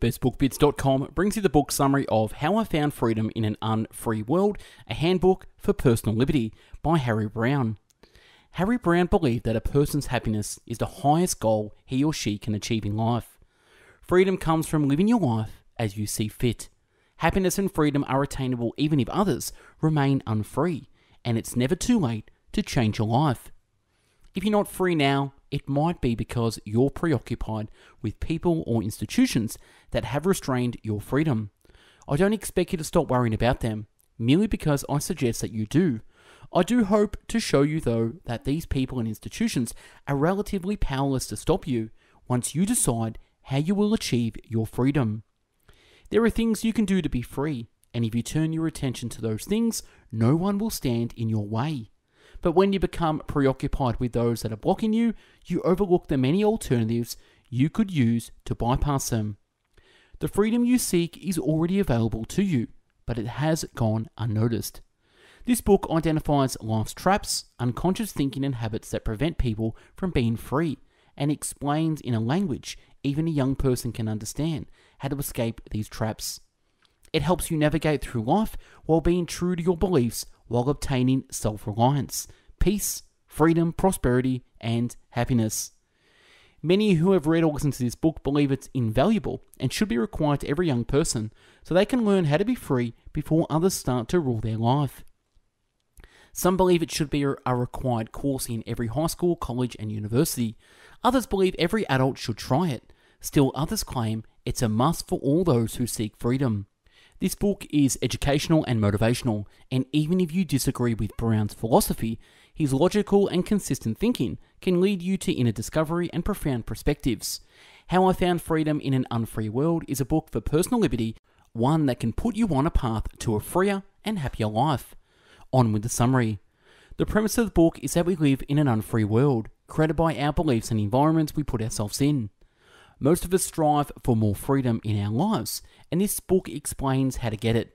BestBookBits.com brings you the book summary of How I Found Freedom in an Unfree World, a handbook for personal liberty by Harry Browne. Harry Browne believed that a person's happiness is the highest goal he or she can achieve in life. Freedom comes from living your life as you see fit. Happiness and freedom are attainable even if others remain unfree, and it's never too late to change your life. If you're not free now, it might be because you're preoccupied with people or institutions that have restrained your freedom. I don't expect you to stop worrying about them, merely because I suggest that you do. I do hope to show you, though, that these people and institutions are relatively powerless to stop you once you decide how you will achieve your freedom. There are things you can do to be free, and if you turn your attention to those things, no one will stand in your way. But when you become preoccupied with those that are blocking you, you overlook the many alternatives you could use to bypass them. The freedom you seek is already available to you, but it has gone unnoticed. This book identifies life's traps, unconscious thinking and habits that prevent people from being free, and explains in a language even a young person can understand how to escape these traps. It helps you navigate through life while being true to your beliefs, while obtaining self-reliance, peace, freedom, prosperity, and happiness. Many who have read or listened to this book believe it's invaluable and should be required to every young person so they can learn how to be free before others start to rule their life. Some believe it should be a required course in every high school, college, and university. Others believe every adult should try it. Still others claim it's a must for all those who seek freedom. This book is educational and motivational, and even if you disagree with Browne's philosophy, his logical and consistent thinking can lead you to inner discovery and profound perspectives. How I Found Freedom in an Unfree World is a book for personal liberty, one that can put you on a path to a freer and happier life. On with the summary. The premise of the book is that we live in an unfree world, created by our beliefs and environments we put ourselves in. Most of us strive for more freedom in our lives, and this book explains how to get it,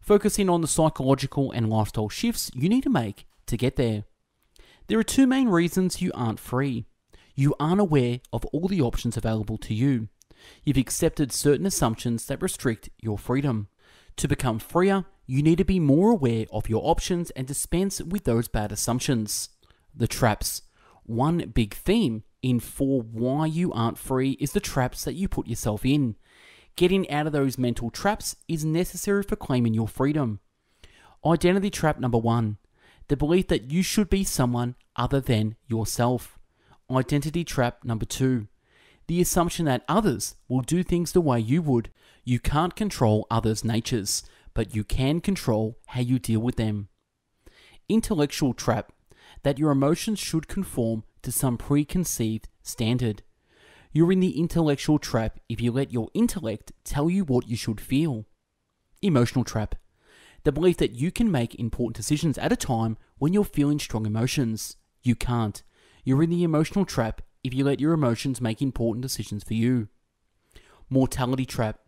focusing on the psychological and lifestyle shifts you need to make to get there. There are two main reasons you aren't free. You aren't aware of all the options available to you. You've accepted certain assumptions that restrict your freedom. To become freer, you need to be more aware of your options and dispense with those bad assumptions. The traps. One big theme in for why you aren't free is the traps that you put yourself in. Getting out of those mental traps is necessary for claiming your freedom. Identity trap number one, the belief that you should be someone other than yourself. Identity trap number two, the assumption that others will do things the way you would. You can't control others' natures, but you can control how you deal with them. Intellectual trap, that your emotions should conform to some preconceived standard. You're in the intellectual trap if you let your intellect tell you what you should feel. Emotional trap, the belief that you can make important decisions at a time when you're feeling strong emotions. You can't. You're in the emotional trap if you let your emotions make important decisions for you. Morality trap,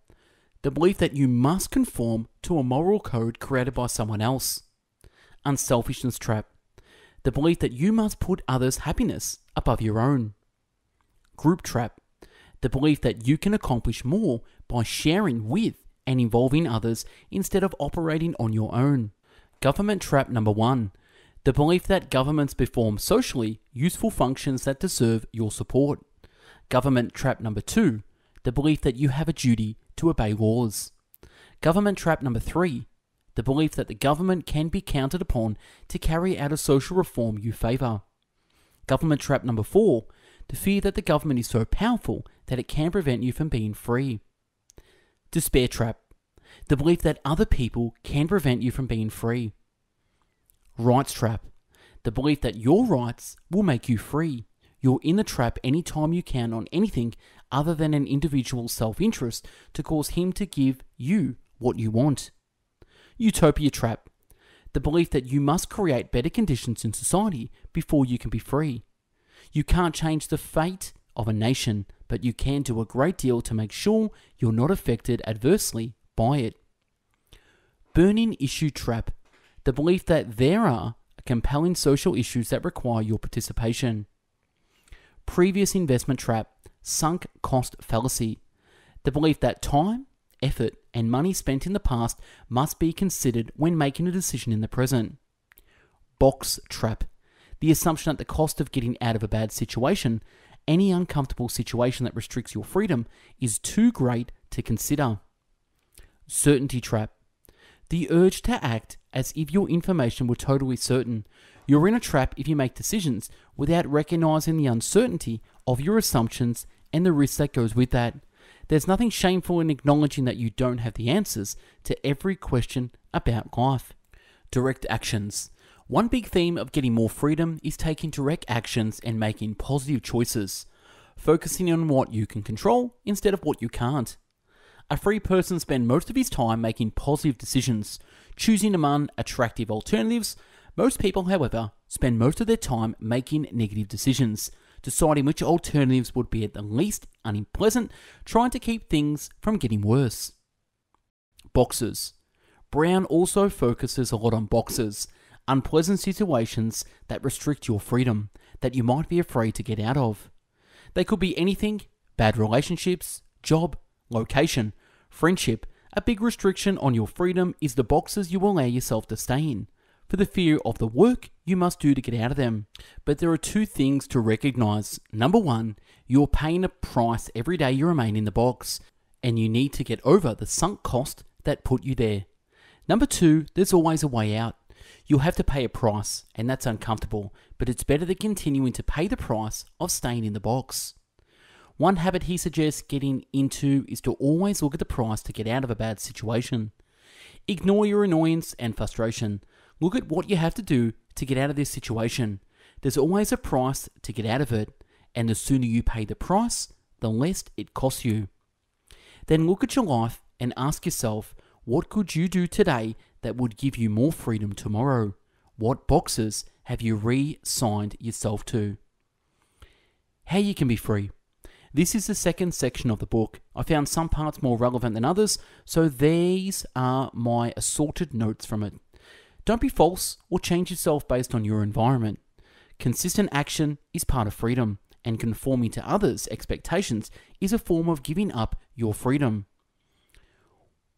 the belief that you must conform to a moral code created by someone else. Unselfishness trap, the belief that you must put others' happiness above your own. Group trap, the belief that you can accomplish more by sharing with and involving others instead of operating on your own. Government trap number one, the belief that governments perform socially useful functions that deserve your support. Government trap number two, the belief that you have a duty to obey laws. Government trap number three, the belief that the government can be counted upon to carry out a social reform you favour. Government trap number four, the fear that the government is so powerful that it can prevent you from being free. Despair trap, the belief that other people can prevent you from being free. Rights trap, the belief that your rights will make you free. You're in the trap any time you count on anything other than an individual's self-interest to cause him to give you what you want. Utopia trap, the belief that you must create better conditions in society before you can be free. You can't change the fate of a nation, but you can do a great deal to make sure you're not affected adversely by it. Burning issue trap, the belief that there are compelling social issues that require your participation. Previous investment trap, sunk cost fallacy, the belief that time, effort, and money spent in the past must be considered when making a decision in the present. Box trap. The assumption that the cost of getting out of a bad situation, any uncomfortable situation that restricts your freedom, is too great to consider. Certainty trap. The urge to act as if your information were totally certain. You're in a trap if you make decisions without recognizing the uncertainty of your assumptions and the risk that goes with that. There's nothing shameful in acknowledging that you don't have the answers to every question about life. Direct actions. One big theme of getting more freedom is taking direct actions and making positive choices, focusing on what you can control instead of what you can't. A free person spends most of his time making positive decisions, choosing among attractive alternatives. Most people, however, spend most of their time making negative decisions, deciding which alternatives would be at the least unpleasant, trying to keep things from getting worse. Boxes. Browne also focuses a lot on boxes, unpleasant situations that restrict your freedom, that you might be afraid to get out of. They could be anything: bad relationships, job, location, friendship. A big restriction on your freedom is the boxes you allow yourself to stay in, for the fear of the work you must do to get out of them. But there are two things to recognize. Number one, you're paying a price every day you remain in the box, and you need to get over the sunk cost that put you there. Number two, there's always a way out. You'll have to pay a price, and that's uncomfortable, but it's better than continuing to pay the price of staying in the box. One habit he suggests getting into is to always look at the price to get out of a bad situation. Ignore your annoyance and frustration. Look at what you have to do to get out of this situation. There's always a price to get out of it, and the sooner you pay the price, the less it costs you. Then look at your life and ask yourself, what could you do today that would give you more freedom tomorrow? What boxes have you re-signed yourself to? How you can be free. This is the second section of the book. I found some parts more relevant than others, so these are my assorted notes from it. Don't be false or change yourself based on your environment. Consistent action is part of freedom, and conforming to others' expectations is a form of giving up your freedom.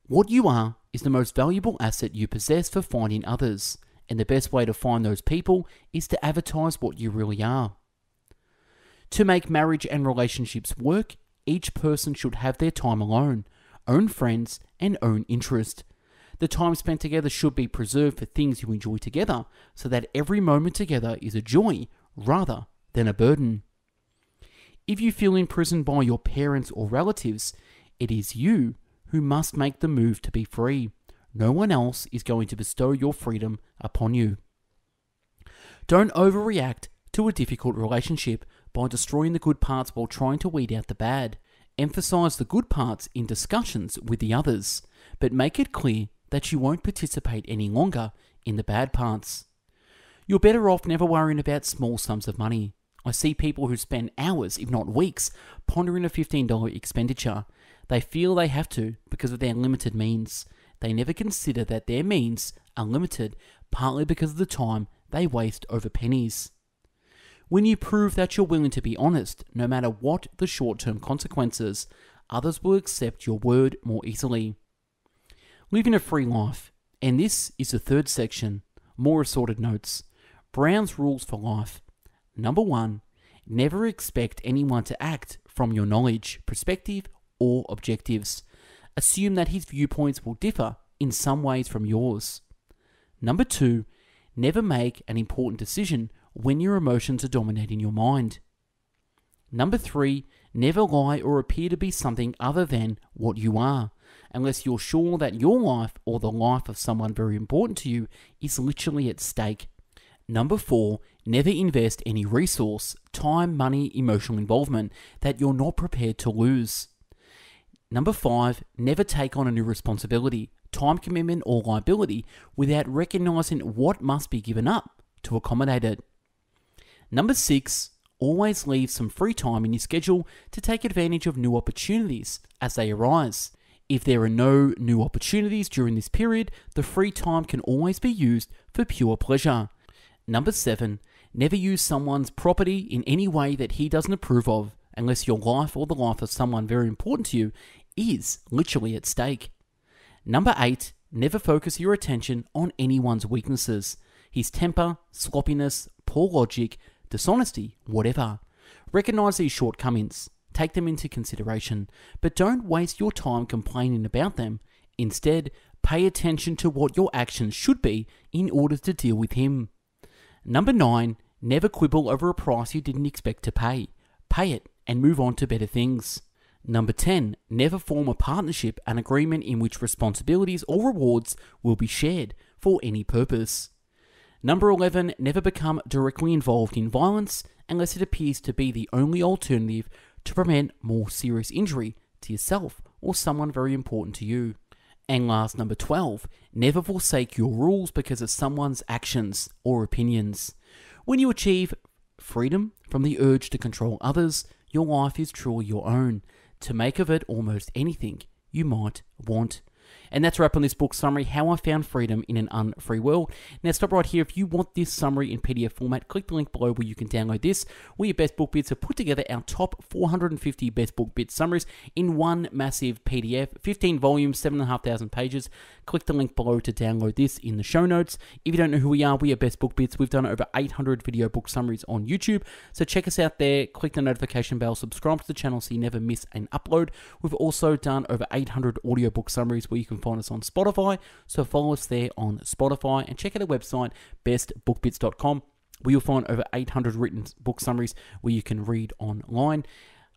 What you are is the most valuable asset you possess for finding others, and the best way to find those people is to advertise what you really are. To make marriage and relationships work, each person should have their time alone, own friends, and own interest. The time spent together should be preserved for things you enjoy together, so that every moment together is a joy rather than a burden. If you feel imprisoned by your parents or relatives, it is you who must make the move to be free. No one else is going to bestow your freedom upon you. Don't overreact to a difficult relationship by destroying the good parts while trying to weed out the bad. Emphasize the good parts in discussions with the others, but make it clear that you won't participate any longer in the bad parts. You're better off never worrying about small sums of money. I see people who spend hours, if not weeks, pondering a $15 expenditure. They feel they have to because of their limited means. They never consider that their means are limited, partly because of the time they waste over pennies. When you prove that you're willing to be honest, no matter what the short-term consequences, others will accept your word more easily. Living a free life, and this is the third section, more assorted notes. Browne's rules for life. Number one, never expect anyone to act from your knowledge, perspective, or objectives. Assume that his viewpoints will differ in some ways from yours. Number two, never make an important decision when your emotions are dominating your mind. Number three, never lie or appear to be something other than what you are, unless you're sure that your life or the life of someone very important to you is literally at stake. Number four, never invest any resource, time, money, emotional involvement that you're not prepared to lose. Number five, never take on a new responsibility, time commitment or liability without recognizing what must be given up to accommodate it. Number six, always leave some free time in your schedule to take advantage of new opportunities as they arise. If there are no new opportunities during this period, the free time can always be used for pure pleasure. Number seven, never use someone's property in any way that he doesn't approve of, unless your life or the life of someone very important to you is literally at stake. Number 8, never focus your attention on anyone's weaknesses. His temper, sloppiness, poor logic, dishonesty, whatever. Recognize these shortcomings, take them into consideration, but don't waste your time complaining about them. Instead, pay attention to what your actions should be in order to deal with him. Number 9, never quibble over a price you didn't expect to pay. Pay it and move on to better things. Number 10, never form a partnership, an agreement in which responsibilities or rewards will be shared for any purpose. Number 11, never become directly involved in violence unless it appears to be the only alternative to prevent more serious injury to yourself or someone very important to you. And last, number 12, never forsake your rules because of someone's actions or opinions. When you achieve freedom from the urge to control others, your life is truly your own, to make of it almost anything you might want. And that's a wrap on this book summary, How I Found Freedom in an Unfree World. Now stop right here. If you want this summary in PDF format, click the link below where you can download this. We at Best Book Bits have put together our top 450 Best Book Bits summaries in one massive PDF, 15 volumes, 7,500 pages. Click the link below to download this in the show notes. If you don't know who we are, we are Best Book Bits. We've done over 800 video book summaries on YouTube. So check us out there, click the notification bell, subscribe to the channel so you never miss an upload. We've also done over 800 audiobook summaries where you can find us on Spotify, so follow us there on Spotify and check out our website, bestbookbits.com, where you'll find over 800 written book summaries where you can read online.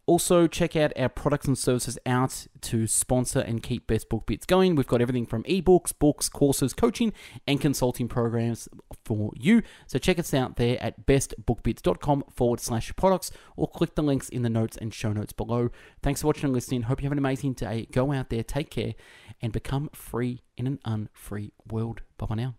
Also, check out our products and services out to sponsor and keep Best Book Bits going. We've got everything from ebooks, books, courses, coaching, and consulting programs for you. So check us out there at bestbookbits.com/products or click the links in the notes and show notes below. Thanks for watching and listening. Hope you have an amazing day. Go out there, take care, and become free in an unfree world. Bye-bye now.